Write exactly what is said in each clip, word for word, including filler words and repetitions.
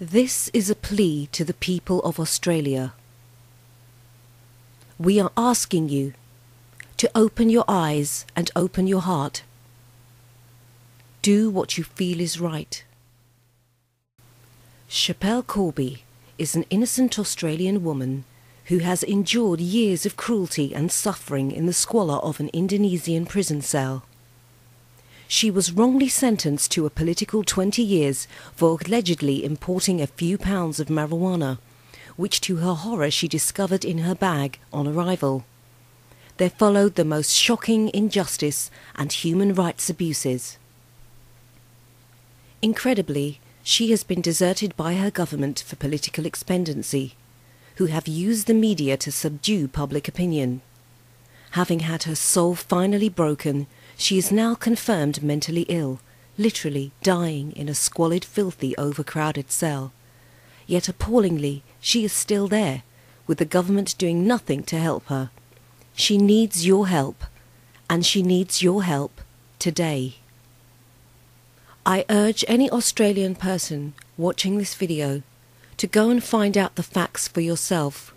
This is a plea to the people of Australia. We are asking you to open your eyes and open your heart. Do what you feel is right. Schapelle Corby is an innocent Australian woman who has endured years of cruelty and suffering in the squalor of an Indonesian prison cell. She was wrongly sentenced to a political twenty years for allegedly importing a few pounds of marijuana, which to her horror she discovered in her bag on arrival. There followed the most shocking injustice and human rights abuses. Incredibly, she has been deserted by her government for political expediency, who have used the media to subdue public opinion. Having had her soul finally broken, she is now confirmed mentally ill, literally dying in a squalid, filthy, overcrowded cell. Yet appallingly, she is still there, with the government doing nothing to help her. She needs your help, and she needs your help today. I urge any Australian person watching this video to go and find out the facts for yourself.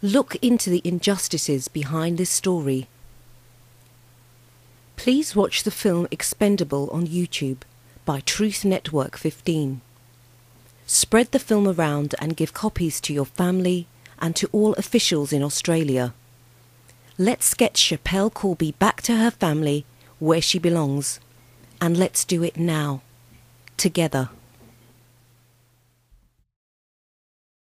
Look into the injustices behind this story. Please watch the film Expendable on YouTube by Truth Network fifteen. Spread the film around and give copies to your family and to all officials in Australia. Let's get Schapelle Corby back to her family where she belongs, and let's do it now, together.